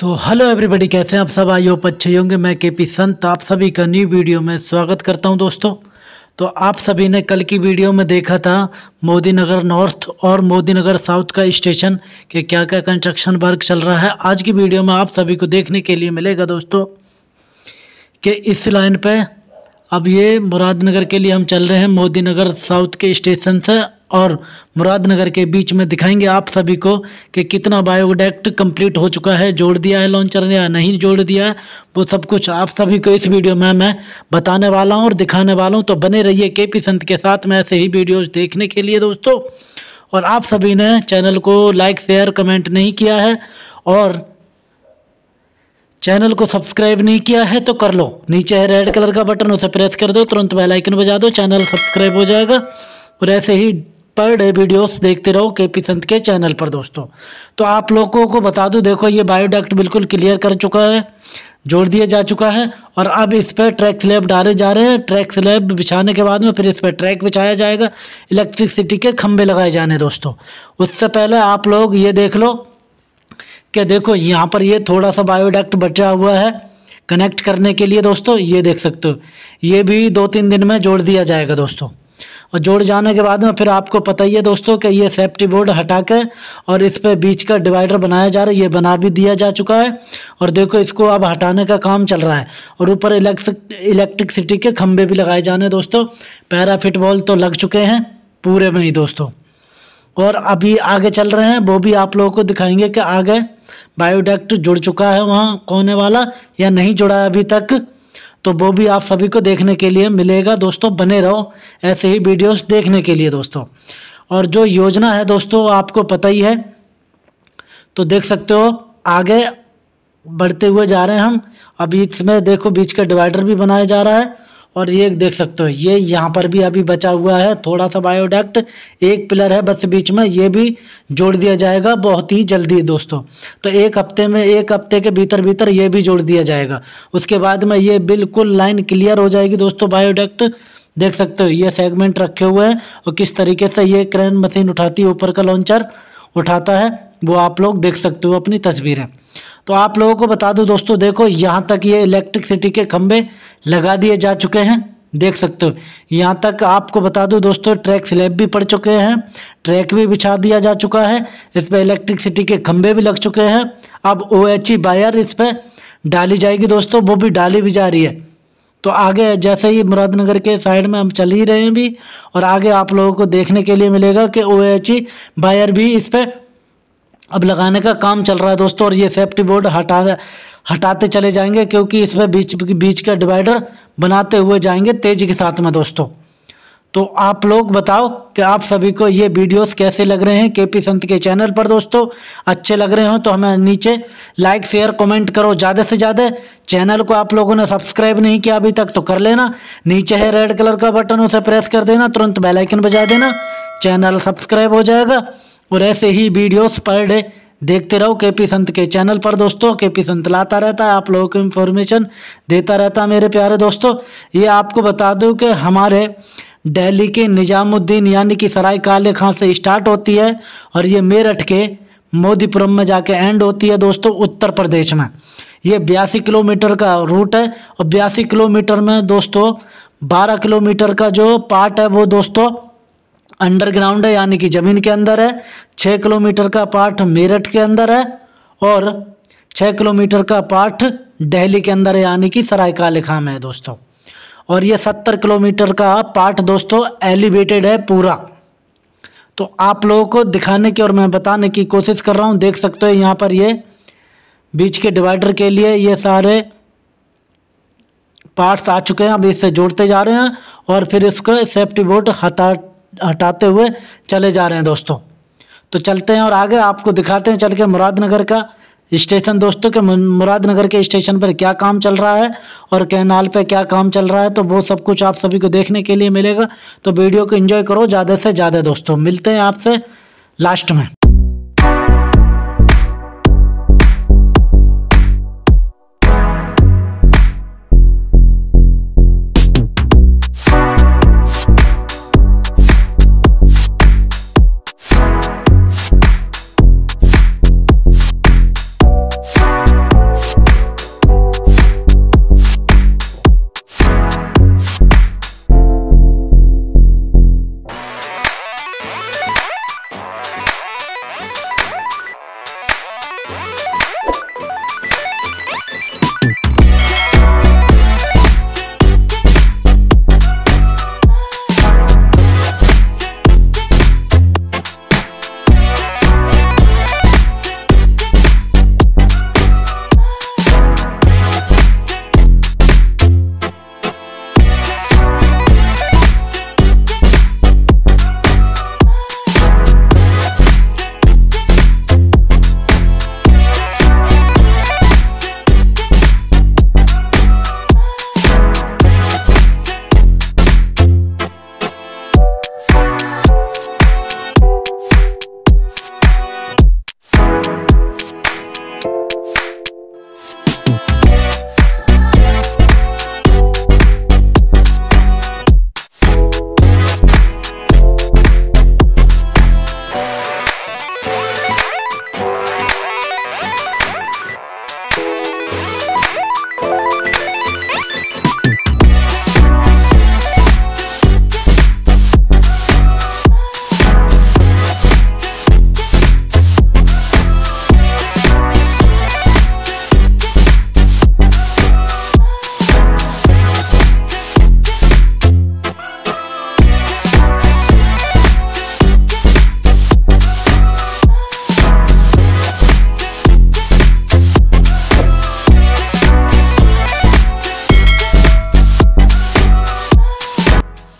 So hello everybody, कैसे हैं आप सब? आई होप अच्छे होंगे। मैं केपी संत आप सभी का न्यू वीडियो में स्वागत करता हूं। दोस्तों, तो आप सभी ने कल की वीडियो में देखा था मोदीनगर नॉर्थ और मोदीनगर साउथ का स्टेशन के क्या क्या कंस्ट्रक्शन वर्क चल रहा है। आज की वीडियो में आप सभी को देखने के लिए मिलेगा दोस्तों कि इस लाइन पर अब ये मुरादनगर के लिए हम चल रहे हैं मोदीनगर साउथ के स्टेशन से और मुरादनगर के बीच में दिखाएंगे आप सभी को कि कितना बायोडेक्ट कंप्लीट हो चुका है, जोड़ दिया है लॉन्चर ने या नहीं जोड़ दिया है, वो सब कुछ आप सभी को इस वीडियो में मैं बताने वाला हूं और दिखाने वाला हूं। तो बने रहिए केपी संत के साथ में ऐसे ही वीडियोस देखने के लिए दोस्तों। और आप सभी ने चैनल को लाइक शेयर कमेंट नहीं किया है और चैनल को सब्सक्राइब नहीं किया है तो कर लो, नीचे है रेड कलर का बटन, उसे प्रेस कर दो, तुरंत बेल आइकन बजा दो, चैनल सब्सक्राइब हो जाएगा। और ऐसे ही पर डे वीडियोस देखते रहो केपी संत के चैनल पर दोस्तों। तो आप लोगों को बता दूं, देखो ये बायोडक्ट बिल्कुल क्लियर कर चुका है, जोड़ दिया जा चुका है और अब इस पर ट्रैक स्लैब डाले जा रहे हैं। ट्रैक स्लैब बिछाने के बाद में फिर इस पर ट्रैक बिछाया जाएगा, इलेक्ट्रिसिटी के खंभे लगाए जाने दोस्तों। उससे पहले आप लोग ये देख लो कि देखो यहाँ पर ये थोड़ा सा बायोडक्ट बचा हुआ है कनेक्ट करने के लिए दोस्तों, ये देख सकते हो, ये भी 2-3 दिन में जोड़ दिया जाएगा दोस्तों। और जोड़ जाने के बाद में फिर आपको पता ही है दोस्तों कि ये सेफ्टी बोर्ड हटा के और इस पे बीच का डिवाइडर बनाया जा रहा है, ये बना भी दिया जा चुका है और देखो इसको अब हटाने का काम चल रहा है। और ऊपर इलेक्ट्रिसिटी के खंभे भी लगाए जाने दोस्तों, पैराफिट वॉल तो लग चुके हैं पूरे में ही दोस्तों और अभी आगे चल रहे हैं, वो भी आप लोगों को दिखाएंगे कि आगे बायोडक्ट जुड़ चुका है वहाँ कोने वाला या नहीं जुड़ा है अभी तक, तो वो भी आप सभी को देखने के लिए मिलेगा दोस्तों। बने रहो ऐसे ही वीडियोस देखने के लिए दोस्तों। और जो योजना है दोस्तों आपको पता ही है, तो देख सकते हो आगे बढ़ते हुए जा रहे हैं हम। अभी इसमें देखो बीच का डिवाइडर भी बनाया जा रहा है और ये देख सकते हो ये यहाँ पर भी अभी बचा हुआ है थोड़ा सा बायोडक्ट, एक पिलर है बस बीच में, ये भी जोड़ दिया जाएगा बहुत ही जल्दी दोस्तों। तो एक हफ्ते के भीतर ये भी जोड़ दिया जाएगा। उसके बाद में ये बिल्कुल लाइन क्लियर हो जाएगी दोस्तों। बायोडक्ट देख सकते हो ये सेगमेंट रखे हुए हैं और किस तरीके से ये क्रेन मशीन उठाती है, ऊपर का लॉन्चर उठाता है, वो आप लोग देख सकते हो अपनी तस्वीरें। तो आप लोगों को बता दूं दोस्तों, देखो यहाँ तक ये इलेक्ट्रिसिटी के खंभे लगा दिए जा चुके हैं, देख सकते हो यहाँ तक। आपको बता दूं दोस्तों ट्रैक स्लैब भी पड़ चुके हैं, ट्रैक भी बिछा दिया जा चुका है, इस पर इलेक्ट्रिसिटी के खंभे भी लग चुके हैं। अब OHE वायर इस पर डाली जाएगी दोस्तों, वो भी डाली भी जा रही है। तो आगे जैसे ही मुरादनगर के साइड में हम चल ही रहे हैं भी और आगे आप लोगों को देखने के लिए मिलेगा कि OHE वायर भी इस पर अब लगाने का काम चल रहा है दोस्तों। और ये सेफ्टी बोर्ड हटाते चले जाएंगे क्योंकि इसमें बीच का डिवाइडर बनाते हुए जाएंगे तेज़ी के साथ में दोस्तों। तो आप लोग बताओ कि आप सभी को ये वीडियोस कैसे लग रहे हैं केपी संत के चैनल पर दोस्तों। अच्छे लग रहे हो तो हमें नीचे लाइक शेयर कमेंट करो ज़्यादा से ज़्यादा। चैनल को आप लोगों ने सब्सक्राइब नहीं किया अभी तक तो कर लेना, नीचे है रेड कलर का बटन, उसे प्रेस कर देना, तुरंत बेल आइकन बजा देना, चैनल सब्सक्राइब हो जाएगा। और ऐसे ही वीडियोस पर डे देखते रहो केपी संत के चैनल पर दोस्तों। केपी संत लाता रहता है, आप लोगों को इन्फॉर्मेशन देता रहता है मेरे प्यारे दोस्तों। ये आपको बता दूं कि हमारे दिल्ली के निजामुद्दीन यानी कि सरायकाले खां से स्टार्ट होती है और ये मेरठ के मोदीपुरम में जाके एंड होती है दोस्तों, उत्तर प्रदेश में। ये 82 किलोमीटर का रूट है और 82 किलोमीटर में दोस्तों 12 किलोमीटर का जो पार्ट है वो दोस्तों अंडरग्राउंड है यानी कि ज़मीन के अंदर है, 6 किलोमीटर का पार्ट मेरठ के अंदर है और 6 किलोमीटर का पार्ट दिल्ली के अंदर है यानी कि सरायकाले खां में है दोस्तों। और ये 70 किलोमीटर का पार्ट दोस्तों एलिवेटेड है पूरा। तो आप लोगों को दिखाने की और मैं बताने की कोशिश कर रहा हूँ। देख सकते हो यहाँ पर ये बीच के डिवाइडर के लिए ये सारे पार्ट्स आ चुके हैं, अब इससे जोड़ते जा रहे हैं और फिर इसको सेफ्टी बोर्ड हटाते हुए चले जा रहे हैं दोस्तों। तो चलते हैं और आगे आपको दिखाते हैं चल के मुरादनगर का स्टेशन दोस्तों के मुरादनगर के स्टेशन पर क्या काम चल रहा है और कैनाल पे क्या काम चल रहा है, तो वो सब कुछ आप सभी को देखने के लिए मिलेगा। तो वीडियो को एंजॉय करो ज़्यादा से ज़्यादा दोस्तों, मिलते हैं आपसे लास्ट में।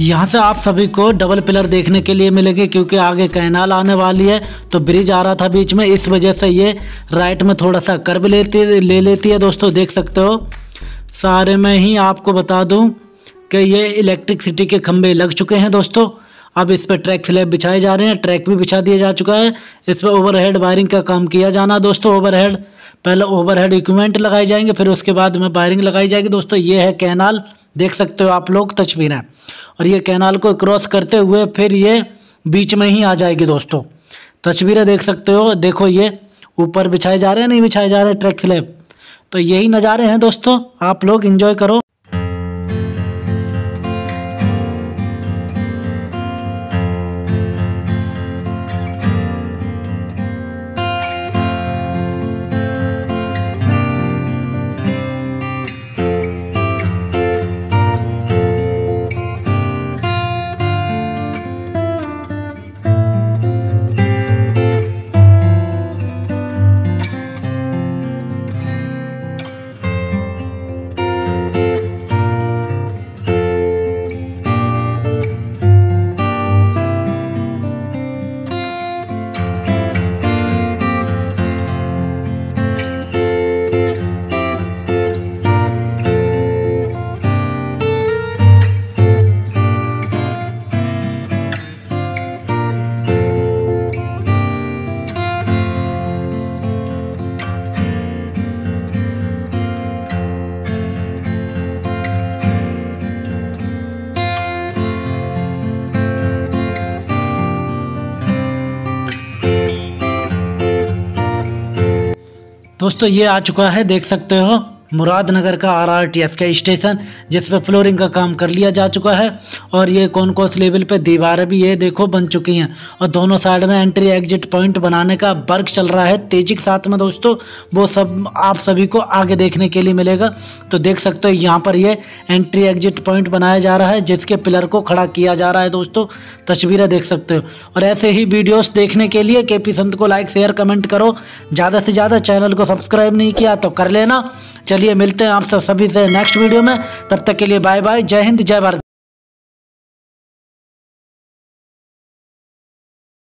यहाँ से आप सभी को डबल पिलर देखने के लिए मिलेगी क्योंकि आगे कैनाल आने वाली है। तो ब्रिज आ रहा था बीच में, इस वजह से ये राइट में थोड़ा सा कर्व ले लेती है। दोस्तों देख सकते हो, सारे में ही आपको बता दूं कि ये इलेक्ट्रिसिटी के खंभे लग चुके हैं दोस्तों। अब इस पर ट्रैक स्लैब बिछाए जा रहे हैं, ट्रैक भी बिछा दिया जा चुका है। इस पर ओवरहेड वायरिंग का काम किया जाना दोस्तों। ओवरहेड पहले ओवरहेड इक्विपमेंट लगाए जाएंगे, फिर उसके बाद में वायरिंग लगाई जाएगी। दोस्तों ये है कैनाल, देख सकते हो आप लोग तस्वीरें, और ये कैनाल को क्रॉस करते हुए फिर ये बीच में ही आ जाएगी दोस्तों। तस्वीरें देख सकते हो, देखो ये ऊपर बिछाए जा रहे हैं, नहीं बिछाए जा रहे ट्रैक स्लैब। तो यही नज़ारे हैं दोस्तों, आप लोग एंजॉय करो। दोस्तों ये आ चुका है, देख सकते हो, मुरादनगर का RRTS का स्टेशन, जिस पर फ्लोरिंग का काम कर लिया जा चुका है। और ये कौन कौन से लेवल पे दीवारें भी ये देखो बन चुकी हैं, और दोनों साइड में एंट्री एग्जिट पॉइंट बनाने का वर्क चल रहा है तेजी के साथ में दोस्तों। वो सब आप सभी को आगे देखने के लिए मिलेगा। तो देख सकते हो यहाँ पर ये एंट्री एग्जिट पॉइंट बनाया जा रहा है, जिसके पिलर को खड़ा किया जा रहा है दोस्तों। तस्वीरें देख सकते हो। और ऐसे ही वीडियोज़ देखने के लिए केपी संत को लाइक शेयर कमेंट करो, ज़्यादा से ज़्यादा। चैनल को सब्सक्राइब नहीं किया तो कर लेना। चलिए मिलते हैं आप सब सभी से नेक्स्ट वीडियो में, तब तक के लिए बाय बाय, जय हिंद, जय भारत।